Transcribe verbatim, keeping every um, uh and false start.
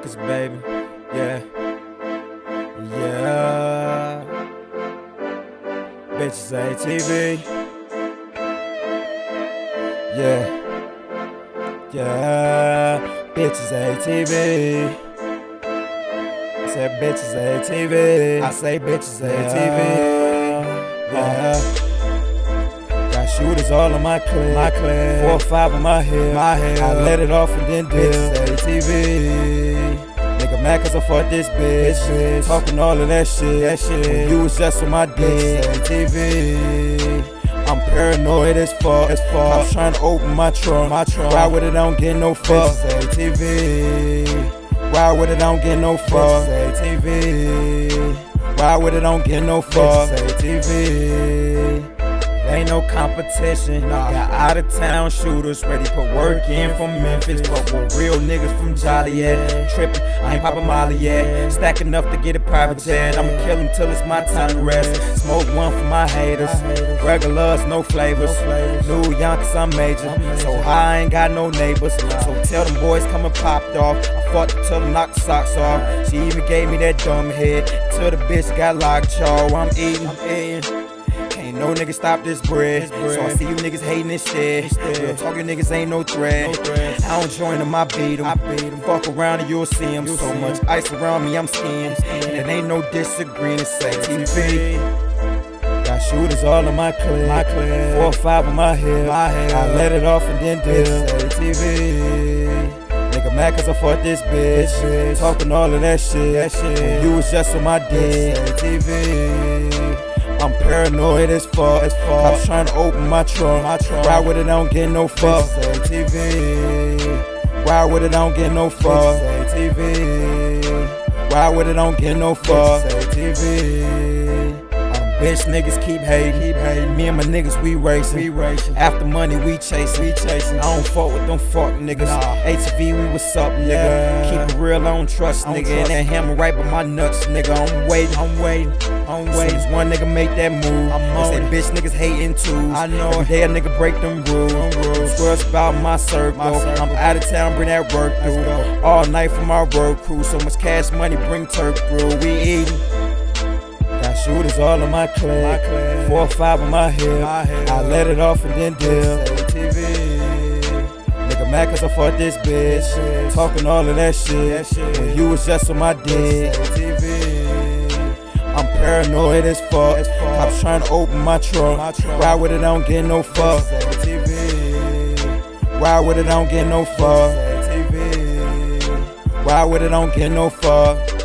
NewYonkaz, baby. Yeah. Yeah. Bitches A T V. Yeah. Yeah. Bitches A T V. I said bitches A T V. I say bitches A T V. Yeah. Got shooters all on my clip. My clip. Four or five on my hip. My hip. I let it off and then dip. Bitches A T V. Nigga mad cause I fought this bitch. bitch. Talking all of that shit. That shit. When you was just on my dick. Bitches A T V. I'm paranoid as fuck, as fuck. I'm trying to open my trunk. My trunk. Ride with it, I don't get no fuck. Bitches A T V. Ride with it, don't get no fuck. A T V. Ride with it, don't get no fuck. A T V. Ain't no competition. Nah. Got out of town shooters ready to put work in from Memphis. But with real niggas from Joliet. Trippin', I ain't poppin' Molly yet. Stack enough to get a private jet. I'ma kill them till it's my time to rest. Smoke one for my haters. Regulars, no flavors. New Yonkaz, I'm major. So I ain't got no neighbors. So tell them boys come and popped off. I fought till them knocked socks off. She even gave me that dumb head. Till the bitch got locked, y'all. I'm eating, I'm eating. No niggas stop this bread. this bread. So I see you niggas hating this shit. Real talking niggas ain't no threat. No I don't join them, I beat them. I beat them. Fuck around and you'll see them. You'll so see much em. Ice around me, I'm skiing. And it ain't no disagreeing. It's A T V. Got shooters all on my clip. My clip. Four or five on my hip. my hip. I let it off and then dip. It's A T V. Nigga mad cause I fought this bitch. bitch. Talking all of that shit. That shit. When you was just on my dick. A T V. I'm paranoid as fuck, as fuck. I'm trying to open my trunk. My trunk. Ride with it, I don't get no fuck. A T V. Ride with it, I don't get no fuck. A T V. Ride with it, I don't get no fuck. A T V. Bitch niggas keep hating, keep hating. Me and my niggas, we racing. We racing. After money, we chasing, we chasing. I don't fuck with them fuck niggas. Nah. A T V, we what's up, nigga. Yeah. Keep it real, I don't trust, I don't nigga. Trust and that hammer right by my nuts, nigga. I'm waiting, I'm waiting, I'm waiting. As soon as one nigga make that move, I'm on it. Bitch niggas hating too. I know every day a nigga break them rules. rules. Trust about my circle. my circle. I'm out of town, bring that work through. All night for my road crew. So much cash money, bring Turk through. We eating. Got shooters all on my clip. Four or five on my hip. I let it off and then dip. A T V. Nigga mad cause I fought this bitch. Talking all of that shit. When you was just on my dick. I'm paranoid as fuck. I'm trying to open my trunk. Ride with it, I don't get no fuck. Ride with it, I don't get no fuck. Ride with it, I don't get no fuck.